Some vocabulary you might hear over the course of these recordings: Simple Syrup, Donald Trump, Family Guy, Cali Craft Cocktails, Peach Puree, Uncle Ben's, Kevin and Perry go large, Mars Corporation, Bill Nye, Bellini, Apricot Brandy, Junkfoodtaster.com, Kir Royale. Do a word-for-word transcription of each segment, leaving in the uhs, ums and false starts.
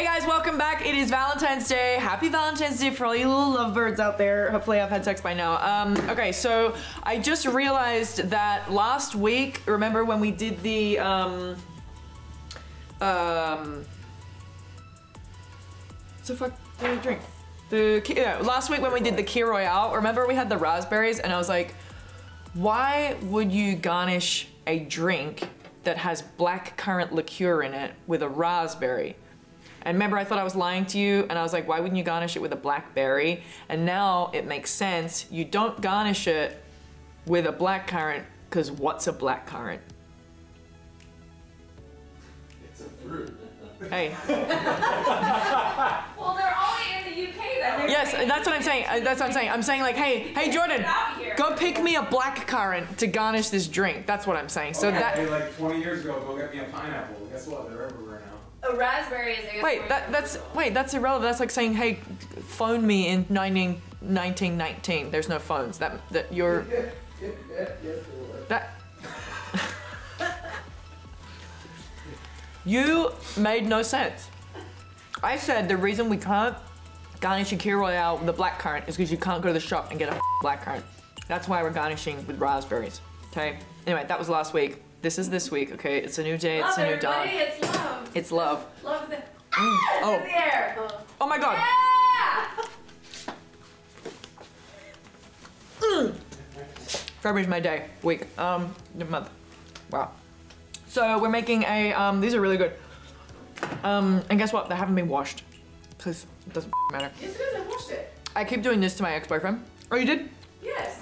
Hey guys, welcome back. It is Valentine's Day. Happy Valentine's Day for all you little lovebirds out there. Hopefully I've had sex by now. Um, okay, so I just realized that last week, remember when we did the, um, um, what the fuck did we drink? The, yeah, last week when we did the Kir Royale, remember we had the raspberries and I was like, why would you garnish a drink that has black currant liqueur in it with a raspberry? And remember, I thought I was lying to you, and I was like, why wouldn't you garnish it with a blackberry? And now it makes sense. You don't garnish it with a blackcurrant, because what's a blackcurrant? It's a fruit. Hey. Well, they're only in the U K, then. Yes, that's what I'm saying. That's what I'm saying. I'm saying like, hey, hey, Jordan, go pick me a blackcurrant to garnish this drink. That's what I'm saying. So okay, that. Hey, like twenty years ago, go get me a pineapple. Guess what? They're everywhere now. A raspberry is a wait, that, that's wait, that's irrelevant. That's like saying, hey, phone me in nineteen nineteen. There's no phones. That that you're that you made no sense. I said the reason we can't garnish a Kir Royale with a blackcurrant is because you can't go to the shop and get a blackcurrant. That's why we're garnishing with raspberries. Okay. Anyway, that was last week. This is this week, okay? It's a new day, it's love a new dawn. It's love. It's love. Love the, ah, mm. oh. in the air. Oh my God. Yeah! Mm. February's my day, week, um, month. Wow. So we're making a, um, these are really good. Um, and guess what? They haven't been washed. Because it doesn't matter. Yes, it does. I washed it. I keep doing this to my ex-boyfriend. Oh, you did? Yes.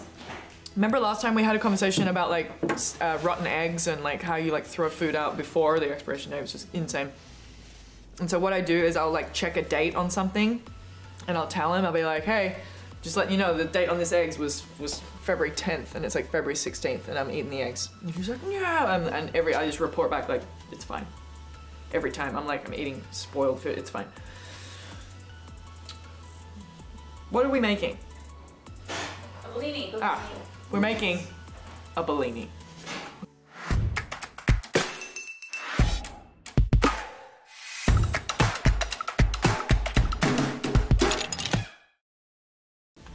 Remember last time we had a conversation about like uh, rotten eggs and like how you like throw food out before the expiration date, which is insane. And so what I do is I'll like check a date on something and I'll tell him, I'll be like, hey, just letting you know the date on this eggs was was February tenth and it's like February sixteenth and I'm eating the eggs. And he's like, yeah, and, and every, I just report back like, it's fine. Every time I'm like, I'm eating spoiled food, it's fine. What are we making? A Bellini. Ah. We're making a Bellini.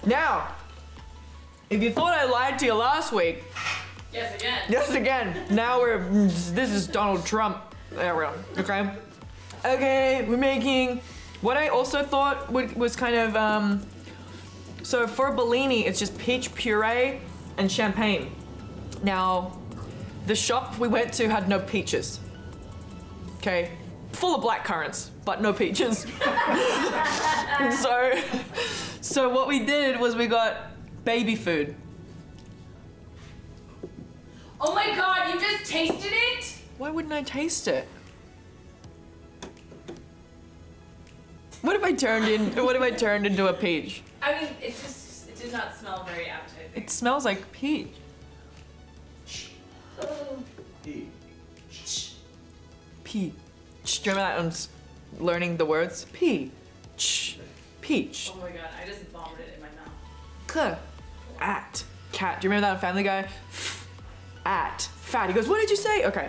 Now, if you thought I lied to you last week, yes again. Yes again. Now we're, this is Donald Trump. There we go. Okay. Okay, we're making what I also thought would, was kind of, um, so for Bellini, it's just peach puree and champagne. Now, the shop we went to had no peaches. Okay, full of blackcurrants, but no peaches. so, so what we did was we got baby food. Oh my God, you just tasted it? Why wouldn't I taste it? What if I turned in? What if I turned into a peach? I mean, it just it did not smell very appetizing. It smells like peach. Peach. Peach. Do you remember that? I'm learning the words. Peach. Peach. Oh my God! I just vomited it in my mouth. Cuh. At. Cat. Do you remember that on Family Guy? At. Fat. He goes, "What did you say?" Okay.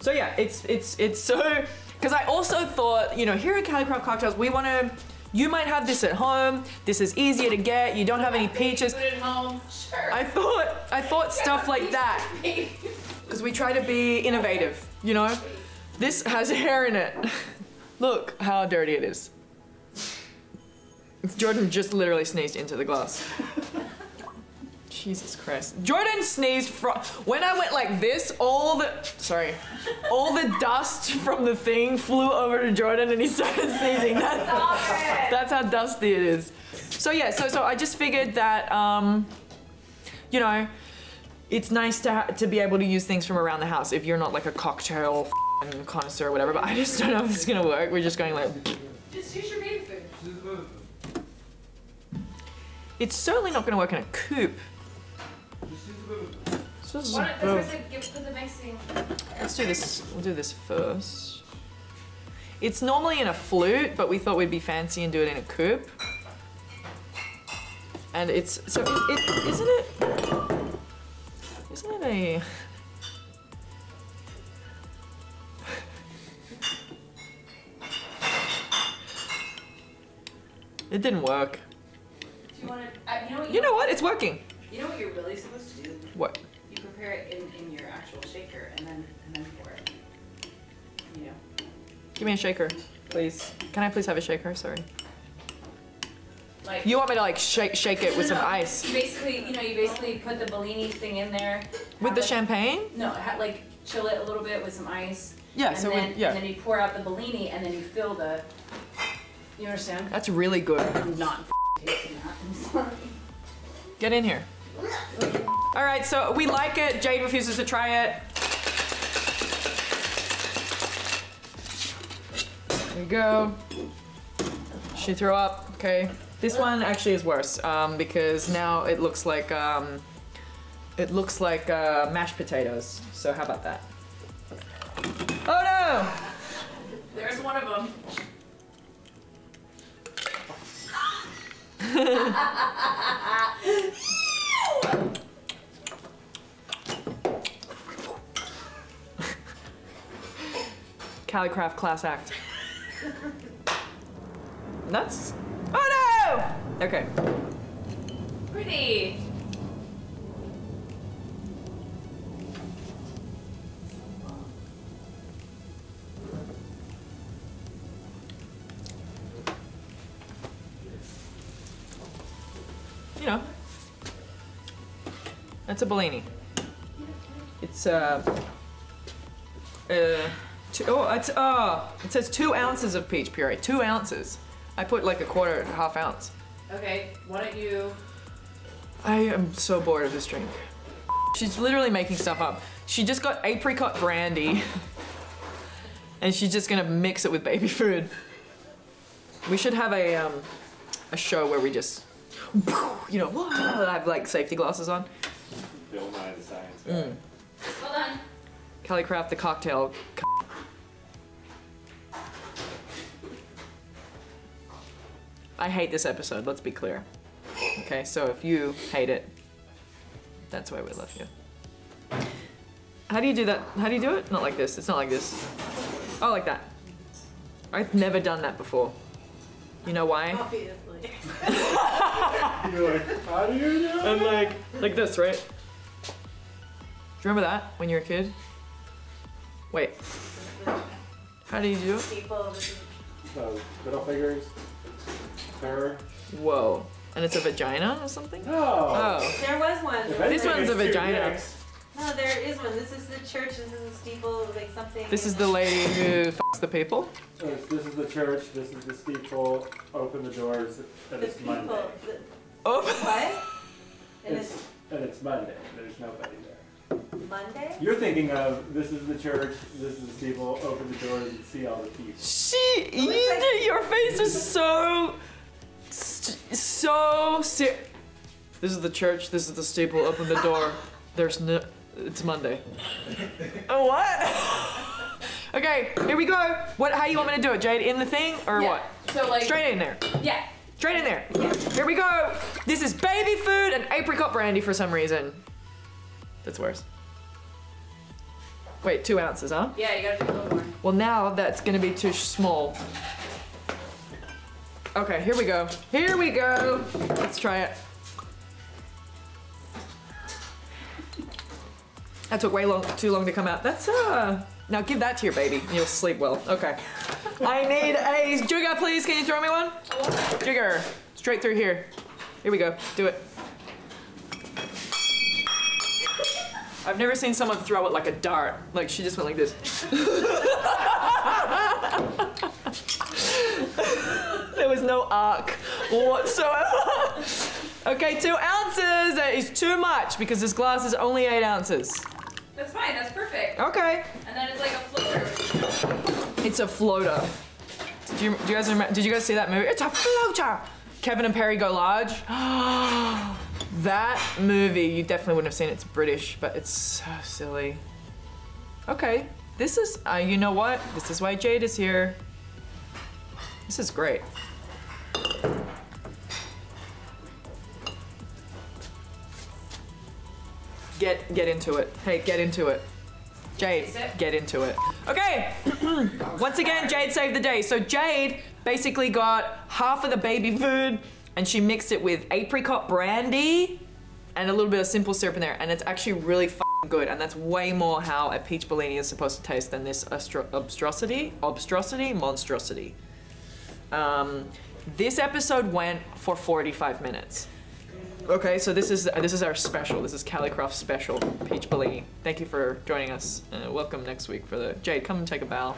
So yeah, it's it's it's so. Because I also thought, you know, here at Cali Craft Cocktails, we want to. You might have this at home. This is easier to get. You don't have any peaches. Put it at home. Sure. I thought, I thought stuff like that. Because we try to be innovative, you know? This has hair in it. Look how dirty it is. Jordan just literally sneezed into the glass. Jesus Christ. Jordan sneezed from, when I went like this, all the, sorry, all the dust from the thing flew over to Jordan and he started sneezing. That's, that's how dusty it is. So yeah, so so I just figured that, um, you know, it's nice to, ha to be able to use things from around the house if you're not like a cocktail connoisseur or whatever, but I just don't know if this is gonna work. We're just going like. Just use your baby food. It's certainly not gonna work in a coupe. Let's do this, we'll do this first. It's normally in a flute, but we thought we'd be fancy and do it in a coupe. And it's, so it, it, isn't it, isn't it a... It didn't work. Do you want to, uh, you know what? You, you know what? It's working. You know what you're really supposed to do? What? You prepare it in, in your actual shaker and then and then pour it. You know. Give me a shaker, please. Can I please have a shaker? Sorry. Like, you want me to like shake shake it with no, some ice? You basically, you know, you basically put the Bellini thing in there. With the like, champagne? No, like chill it a little bit with some ice. Yeah. And so then, we, yeah. And then you pour out the Bellini and then you fill the. You understand? That's really good. I'm not tasting that. I'm sorry. Get in here. All right, so we like it. Jade refuses to try it. There you go. She threw up. Okay. This one actually is worse um, because now it looks like um, it looks like uh, mashed potatoes. So how about that? Oh no! There's one of them. Cali Craft class act. Nuts? Oh no! Okay. Pretty. You know, that's a Bellini. It's uh, uh, two, oh, it's oh, it says two ounces of peach puree. Two ounces. I put like a quarter, half ounce. Okay, why don't you? I am so bored of this drink. She's literally making stuff up. She just got apricot brandy, and she's just gonna mix it with baby food. We should have a um, a show where we just, you know, whoa, I have like safety glasses on. Bill Nye the Science Guy. Mm. Hold on. Cali Craft the cocktail. I hate this episode, let's be clear. Okay, so if you hate it, that's why we love you. How do you do that? How do you do it? Not like this, it's not like this. Oh, like that. I've never done that before. You know why? Obviously. You're like, how do you do it? And like, like this, right? Do you remember that when you were a kid? Wait. How do you do it? People. Uh, middle fingers. Her. Whoa. And it's a vagina or something? No. Oh. There was one. This one's a vagina. No, there is one. This is the church. This is the steeple. Like something. This is the lady who fucks the people. This is the church. This is the steeple. Open the doors. And it's Monday. Oh. What? And it's, and it's Monday. There's nobody there. Monday? You're thinking of this is the church. This is the steeple. Open the doors and see all the people. She. You, your face is so. So sick. This is the church, this is the steeple, open the door. There's no, it's Monday. Oh, what? Okay, here we go. What, how you want me to do it, Jade? In the thing or yeah. What? So like, straight in there. Yeah. Straight in there. Yeah. Here we go. This is baby food and apricot brandy for some reason. That's worse. Wait, two ounces, huh? Yeah, you gotta do a little more. Well, now that's gonna be too small. Okay, here we go. Here we go. Let's try it. That took way long, too long to come out. That's uh. Now give that to your baby. And you'll sleep well. Okay. I need a jigger, please. Can you throw me one? Jigger. Straight through here. Here we go. Do it. I've never seen someone throw it like a dart. Like she just went like this. There was no arc whatsoever. Okay, two ounces. That is too much because this glass is only eight ounces. That's fine. That's perfect. Okay. And then it's like a floater. It's a floater. Do you, do you guys remember? Did you guys see that movie? It's a floater. Kevin and Perry Go Large. That movie you definitely wouldn't have seen. It's British, but it's so silly. Okay. This is. Uh, you know what? This is why Jade is here. This is great. Get get into it. Hey, get into it. Jade, get into it. Okay, once again, Jade saved the day. So Jade basically got half of the baby food and she mixed it with apricot brandy and a little bit of simple syrup in there, and it's actually really f***ing good, and that's way more how a peach Bellini is supposed to taste than this obstrosity, obstrosity, monstrosity. Um, this episode went for forty-five minutes. Okay, so this is this is our special. This is Cali Craft special, Peach Bellini. Thank you for joining us. Uh, welcome next week for the... Jade, come and take a bow.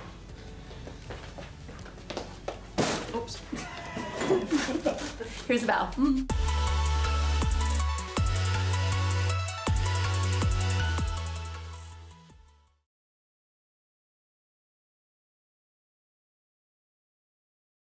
Oops. Here's a bow. Mm.